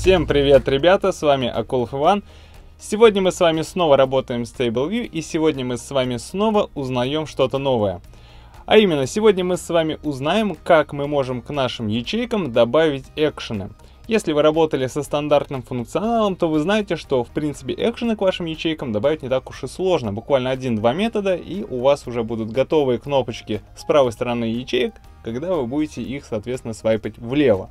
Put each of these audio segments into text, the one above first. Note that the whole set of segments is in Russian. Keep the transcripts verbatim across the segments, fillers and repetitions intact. Всем привет, ребята, с вами Акулов Иван. Сегодня мы с вами снова работаем с TableView, и сегодня мы с вами снова узнаем что-то новое. А именно, сегодня мы с вами узнаем, как мы можем к нашим ячейкам добавить экшены. Если вы работали со стандартным функционалом, то вы знаете, что в принципе экшены к вашим ячейкам добавить не так уж и сложно. Буквально один-два метода, и у вас уже будут готовые кнопочки с правой стороны ячеек, когда вы будете их, соответственно, свайпать влево.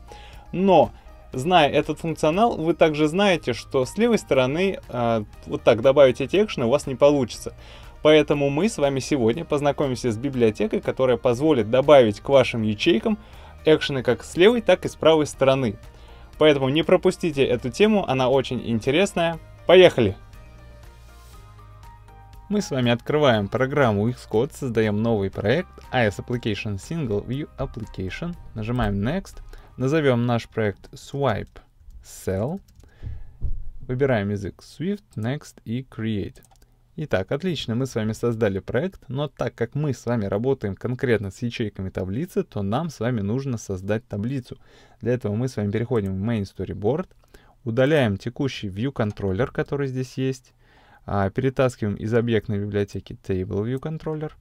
Но зная этот функционал, вы также знаете, что с левой стороны э, вот так добавить эти экшены у вас не получится. Поэтому мы с вами сегодня познакомимся с библиотекой, которая позволит добавить к вашим ячейкам экшены как с левой, так и с правой стороны. Поэтому не пропустите эту тему, она очень интересная. Поехали! Мы с вами открываем программу Xcode, создаем новый проект iOS Application Single View Application, нажимаем Next. Назовем наш проект SwipeCell, выбираем язык Swift, Next и Create. Итак, отлично, мы с вами создали проект, но так как мы с вами работаем конкретно с ячейками таблицы, то нам с вами нужно создать таблицу. Для этого мы с вами переходим в MainStoryBoard, удаляем текущий ViewController, который здесь есть, перетаскиваем из объектной библиотеки TableViewController.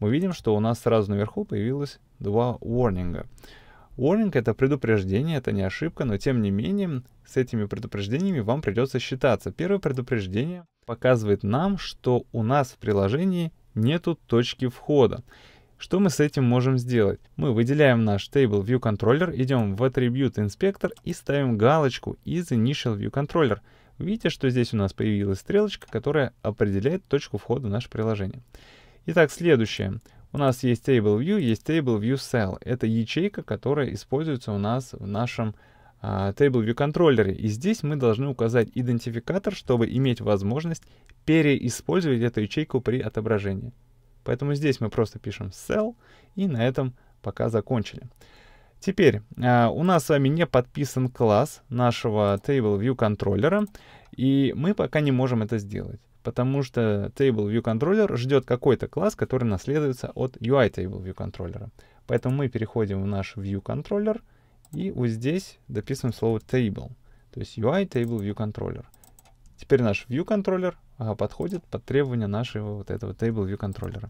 Мы видим, что у нас сразу наверху появилось два warning'а. Warning — это предупреждение, это не ошибка, но тем не менее с этими предупреждениями вам придется считаться. Первое предупреждение показывает нам, что у нас в приложении нету точки входа. Что мы с этим можем сделать? Мы выделяем наш TableViewController, идем в Attribute Inspector и ставим галочку из InitialViewController. Видите, что здесь у нас появилась стрелочка, которая определяет точку входа в наше приложение. Итак, следующее. У нас есть TableView, есть TableViewCell. Это ячейка, которая используется у нас в нашем а, TableViewController. И здесь мы должны указать идентификатор, чтобы иметь возможность переиспользовать эту ячейку при отображении. Поэтому здесь мы просто пишем Cell, и на этом пока закончили. Теперь а, у нас с вами не подписан класс нашего TableViewController, и мы пока не можем это сделать, потому что TableViewController ждет какой-то класс, который наследуется от UITableViewController. Поэтому мы переходим в наш ViewController и вот здесь дописываем слово Table, то есть UITableViewController. Теперь наш ViewController а, подходит под требования нашего вот этого TableViewController.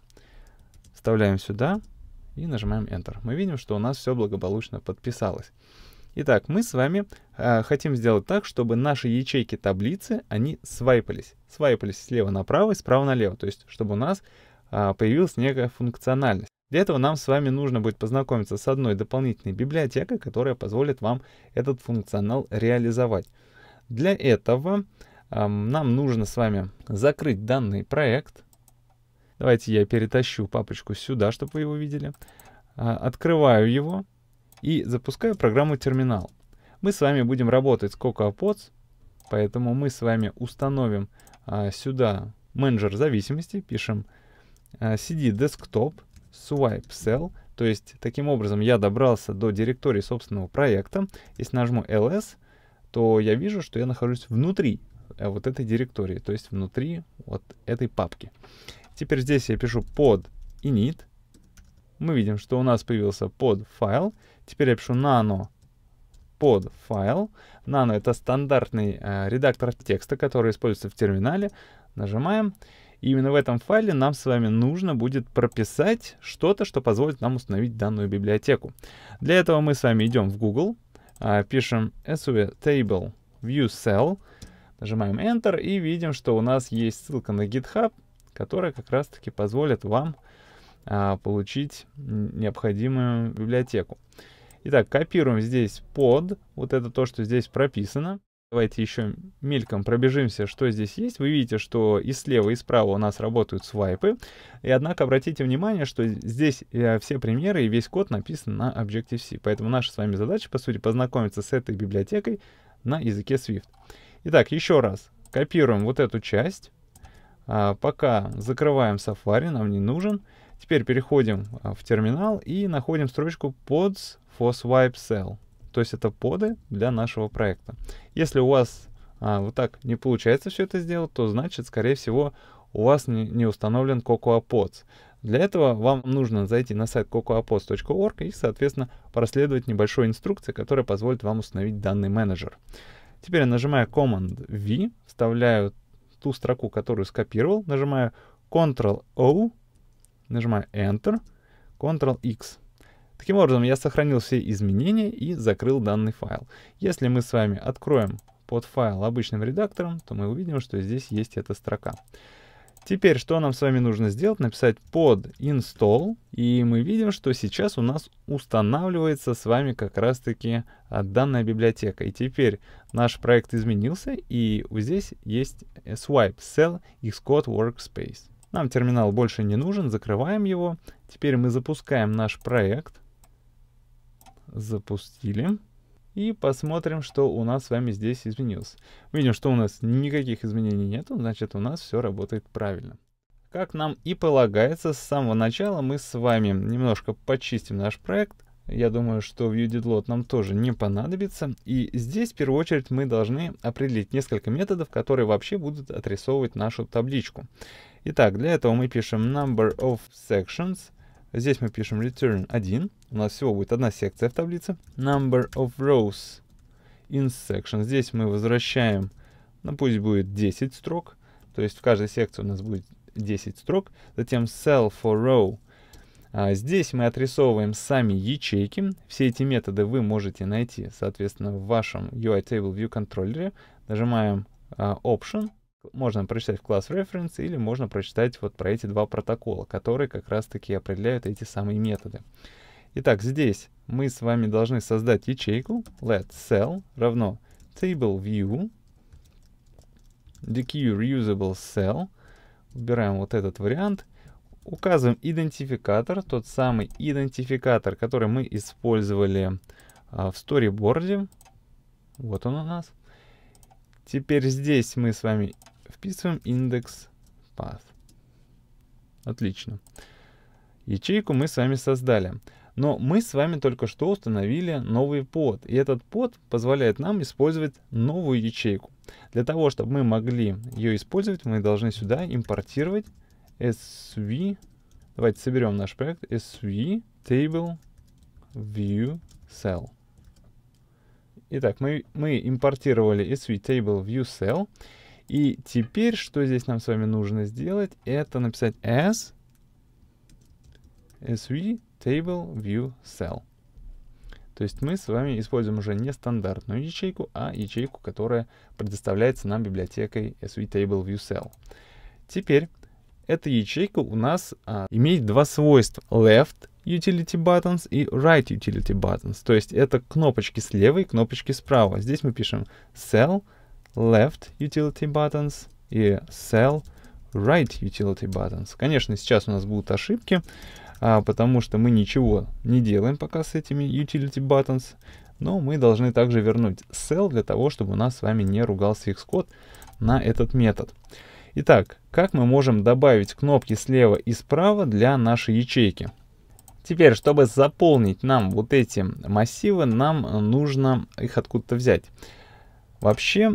Вставляем сюда и нажимаем Enter. Мы видим, что у нас все благополучно подписалось. Итак, мы с вами э, хотим сделать так, чтобы наши ячейки таблицы, они свайпались. Свайпались слева направо и справа налево. То есть, чтобы у нас э, появилась некая функциональность. Для этого нам с вами нужно будет познакомиться с одной дополнительной библиотекой, которая позволит вам этот функционал реализовать. Для этого э, нам нужно с вами закрыть данный проект. Давайте я перетащу папочку сюда, чтобы вы его видели. Э, открываю его. И запускаю программу терминал. Мы с вами будем работать с CocoaPods, поэтому мы с вами установим а, сюда менеджер зависимости, пишем а, cd desktop SwipeCell, то есть таким образом я добрался до директории собственного проекта. Если нажму ls, то я вижу, что я нахожусь внутри вот этой директории, то есть внутри вот этой папки. Теперь здесь я пишу pod init. Мы видим, что у нас появился под файл. Теперь я пишу nano под файл. Nano — это стандартный э, редактор текста, который используется в терминале. Нажимаем. И именно в этом файле нам с вами нужно будет прописать что-то, что позволит нам установить данную библиотеку. Для этого мы с вами идем в Google, э, пишем SWTableViewCell, нажимаем Enter и видим, что у нас есть ссылка на GitHub, которая как раз-таки позволит вам получить необходимую библиотеку. Итак, копируем здесь под, вот это то, что здесь прописано. Давайте еще мельком пробежимся, что здесь есть. Вы видите, что и слева, и справа у нас работают свайпы. И однако обратите внимание, что здесь все примеры и весь код написан на Objective-C. Поэтому наша с вами задача, по сути, познакомиться с этой библиотекой на языке Swift. Итак, еще раз копируем вот эту часть. Пока закрываем Safari, нам не нужен. Теперь переходим в терминал и находим строчку pods for SwipeCell. То есть это поды для нашего проекта. Если у вас а, вот так не получается все это сделать, то значит, скорее всего, у вас не, не установлен CocoaPods. Для этого вам нужно зайти на сайт cocoapods точка орг и, соответственно, проследовать небольшой инструкции, которая позволит вам установить данный менеджер. Теперь я нажимаю команд ви, вставляю ту строку, которую скопировал, нажимаю контрол о, нажимаю Enter, контрол икс. Таким образом, я сохранил все изменения и закрыл данный файл. Если мы с вами откроем под файл обычным редактором, то мы увидим, что здесь есть эта строка. Теперь, что нам с вами нужно сделать? Написать под install, и мы видим, что сейчас у нас устанавливается с вами как раз-таки данная библиотека. И теперь наш проект изменился, и здесь есть SwipeCell Xcode Workspace. Нам терминал больше не нужен, закрываем его. Теперь мы запускаем наш проект. Запустили. И посмотрим, что у нас с вами здесь изменилось. Видим, что у нас никаких изменений нет, значит, у нас все работает правильно. Как нам и полагается, с самого начала мы с вами немножко почистим наш проект. Я думаю, что ViewDidLoad нам тоже не понадобится. И здесь, в первую очередь, мы должны определить несколько методов, которые вообще будут отрисовывать нашу табличку. Итак, для этого мы пишем number of sections. Здесь мы пишем return один. У нас всего будет одна секция в таблице. Number of rows in section. Здесь мы возвращаем, ну пусть будет десять строк. То есть в каждой секции у нас будет десять строк. Затем cell for row. А здесь мы отрисовываем сами ячейки. Все эти методы вы можете найти, соответственно, в вашем ю ай Table View Controller. Нажимаем а, Option. Можно прочитать в класс Reference или можно прочитать вот про эти два протокола, которые как раз-таки определяют эти самые методы. Итак, здесь мы с вами должны создать ячейку let cell равно TableView dq reusable cell. Выбираем вот этот вариант. Указываем идентификатор, тот самый идентификатор, который мы использовали а, в сториборде. Вот он у нас. Теперь здесь мы с вами вписываем индекс path. Отлично. Ячейку мы с вами создали. Но мы с вами только что установили новый под. И этот под позволяет нам использовать новую ячейку. Для того, чтобы мы могли ее использовать, мы должны сюда импортировать sw. Давайте соберем наш проект. SWTableViewCell. Итак, мы, мы импортировали SWTableViewCell. И теперь, что здесь нам с вами нужно сделать, это написать as SWTableViewCell. То есть мы с вами используем уже не стандартную ячейку, а ячейку, которая предоставляется нам библиотекой SWTableViewCell. Теперь эта ячейка у нас а, имеет два свойства. Left Utility Buttons и Right Utility Buttons. То есть это кнопочки слева и кнопочки справа. Здесь мы пишем Cell Left Utility Buttons и Cell Right Utility Buttons. Конечно, сейчас у нас будут ошибки, а, потому что мы ничего не делаем пока с этими Utility Buttons. Но мы должны также вернуть Cell для того, чтобы у нас с вами не ругался Xcode на этот метод. Итак, как мы можем добавить кнопки слева и справа для нашей ячейки? Теперь, чтобы заполнить нам вот эти массивы, нам нужно их откуда-то взять. Вообще,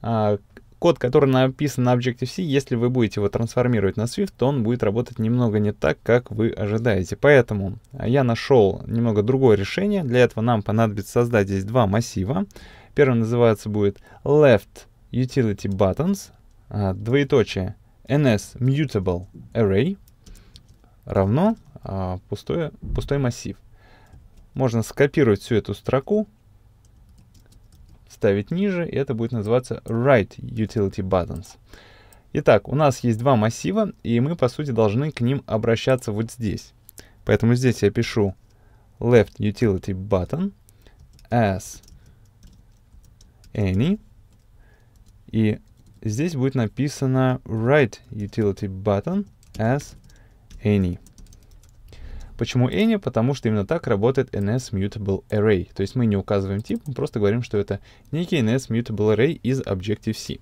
код, который написан на Objective-C, если вы будете его трансформировать на Swift, то он будет работать немного не так, как вы ожидаете. Поэтому я нашел немного другое решение. Для этого нам понадобится создать здесь два массива. Первый называется будет Left Utility Buttons, двоеточие ns mutable array равно а, пустой, пустой массив. Можно скопировать всю эту строку, ставить ниже, и это будет называться right utility buttons. Итак, у нас есть два массива, и мы, по сути, должны к ним обращаться вот здесь. Поэтому здесь я пишу left utility button as any, и здесь будет написано right utility button as any. Почему any? Потому что именно так работает ns mutable array. То есть мы не указываем тип, мы просто говорим, что это некий ns mutable array из Objective-C.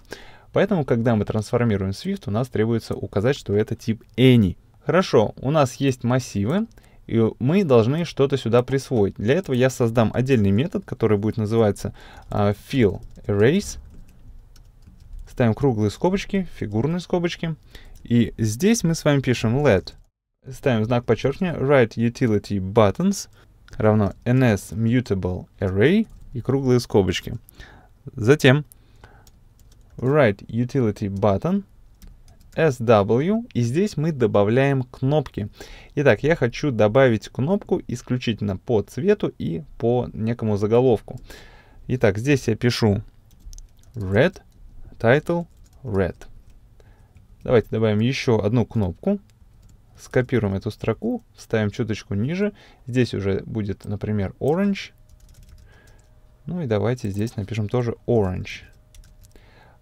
Поэтому, когда мы трансформируем Swift, у нас требуется указать, что это тип any. Хорошо, у нас есть массивы, и мы должны что-то сюда присвоить. Для этого я создам отдельный метод, который будет называться uh, fillArrays. Ставим круглые скобочки, фигурные скобочки. И здесь мы с вами пишем let ставим знак подчеркивания, write utility buttons равно nsMutableArray и круглые скобочки. Затем write utility button sw, и здесь мы добавляем кнопки. Итак, я хочу добавить кнопку исключительно по цвету и по некому заголовку. Итак, здесь я пишу red, title, red. Давайте добавим еще одну кнопку. Скопируем эту строку, ставим чуточку ниже. Здесь уже будет, например, orange. Ну и давайте здесь напишем тоже orange.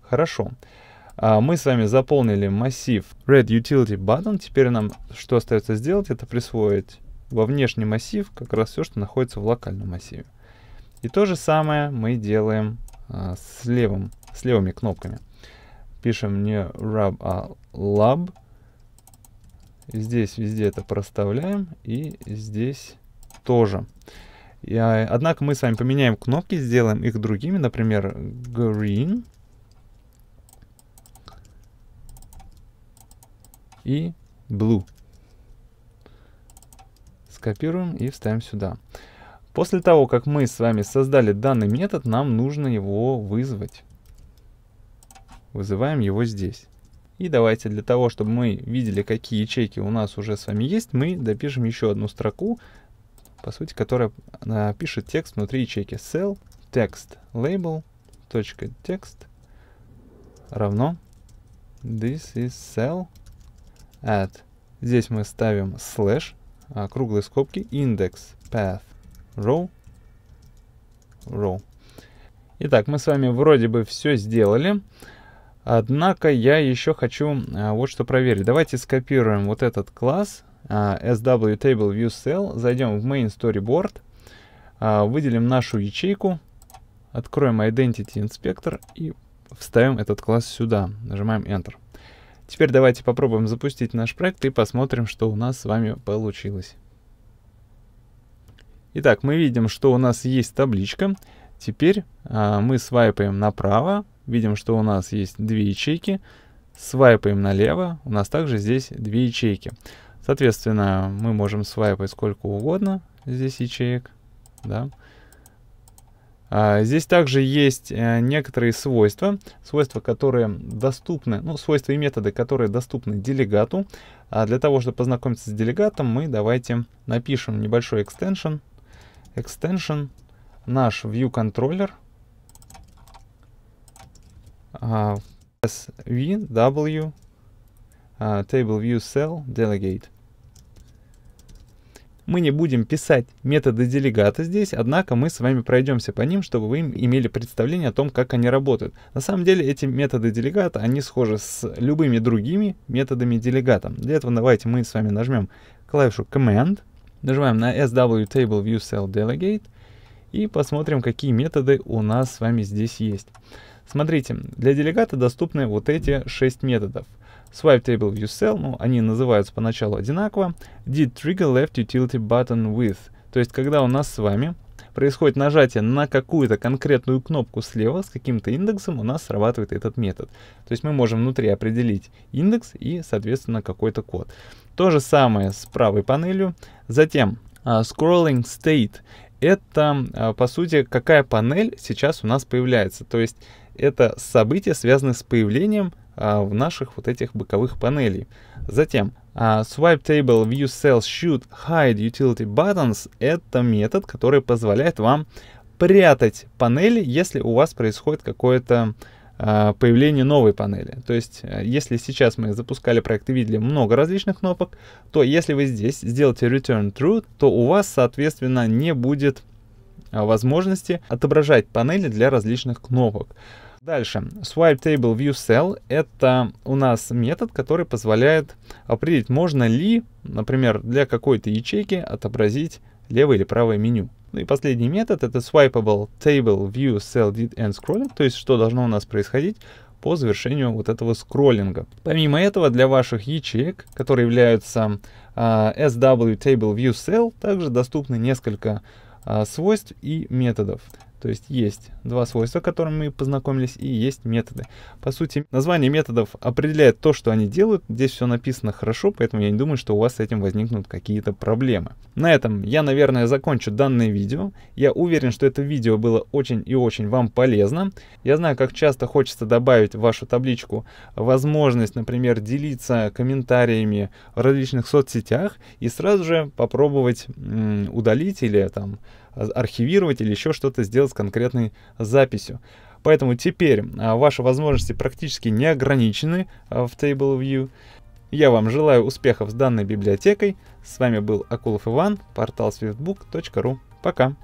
Хорошо. Мы с вами заполнили массив RedUtilityButton. Теперь нам что остается сделать? Это присвоить во внешний массив как раз все, что находится в локальном массиве. И то же самое мы делаем а, с, левым, с левыми кнопками. Пишем не rub, а lab. Здесь везде это проставляем. И здесь тоже. И, а, однако мы с вами поменяем кнопки, сделаем их другими. Например, green. И blue. Скопируем и вставим сюда. После того, как мы с вами создали данный метод, нам нужно его вызвать. Вызываем его здесь. И давайте для того, чтобы мы видели, какие ячейки у нас уже с вами есть, мы допишем еще одну строку, по сути, которая пишет текст внутри ячейки. Cell text label .text равно this is cell add. Здесь мы ставим слэш, круглые скобки, индекс, path, row, row. Итак, мы с вами вроде бы все сделали, однако я еще хочу вот что проверить. Давайте скопируем вот этот класс SWTableViewCell, зайдем в MainStoryBoard, выделим нашу ячейку, откроем Identity Inspector и вставим этот класс сюда, нажимаем Enter. Теперь давайте попробуем запустить наш проект и посмотрим, что у нас с вами получилось. Итак, мы видим, что у нас есть табличка. Теперь а, мы свайпаем направо, видим, что у нас есть две ячейки. Свайпаем налево, у нас также здесь две ячейки. Соответственно, мы можем свайпать сколько угодно здесь ячеек. Да. Здесь также есть некоторые свойства, свойства, которые доступны, ну, свойства и методы, которые доступны делегату. А для того, чтобы познакомиться с делегатом, мы давайте напишем небольшой экстеншн. Экстеншн наш ViewController SWTableViewCellDelegate. Мы не будем писать методы делегата здесь, однако мы с вами пройдемся по ним, чтобы вы имели представление о том, как они работают. На самом деле эти методы делегата, они схожи с любыми другими методами делегата. Для этого давайте мы с вами нажмем клавишу Command, нажимаем на SWTableViewCellDelegate и посмотрим, какие методы у нас с вами здесь есть. Смотрите, для делегата доступны вот эти шесть методов. SwipeTableViewCell, ну, они называются поначалу одинаково. DidTriggerLeftUtilityButtonWith. То есть, когда у нас с вами происходит нажатие на какую-то конкретную кнопку слева с каким-то индексом, у нас срабатывает этот метод. То есть, мы можем внутри определить индекс и, соответственно, какой-то код. То же самое с правой панелью. Затем uh, ScrollingState. Это, по сути, какая панель сейчас у нас появляется. То есть, это события, связанные с появлением а, в наших вот этих боковых панелей. Затем, а, SwipeTableViewCell should hide utility buttons. Это метод, который позволяет вам прятать панели, если у вас происходит какое-то а, появление новой панели. То есть, если сейчас мы запускали проект и видели много различных кнопок, то если вы здесь сделаете return true, то у вас, соответственно, не будет возможности отображать панели для различных кнопок. Дальше, SwipeTableViewCell — это у нас метод, который позволяет определить, можно ли, например, для какой-то ячейки отобразить левое или правое меню. Ну и последний метод — это SwipeTableViewCellDidEndScrolling, то есть что должно у нас происходить по завершению вот этого скроллинга. Помимо этого, для ваших ячеек, которые являются uh, SWTableViewCell, также доступны несколько свойств и методов. То есть есть два свойства, с которыми мы познакомились, и есть методы. По сути, название методов определяет то, что они делают. Здесь все написано хорошо, поэтому я не думаю, что у вас с этим возникнут какие-то проблемы. На этом я, наверное, закончу данное видео. Я уверен, что это видео было очень и очень вам полезно. Я знаю, как часто хочется добавить в вашу табличку возможность, например, делиться комментариями в различных соцсетях и сразу же попробовать м, удалить или там архивировать или еще что-то сделать с конкретной записью. Поэтому теперь ваши возможности практически не ограничены в TableView. Я вам желаю успехов с данной библиотекой. С вами был Акулов Иван, портал swiftbook точка ру. Пока!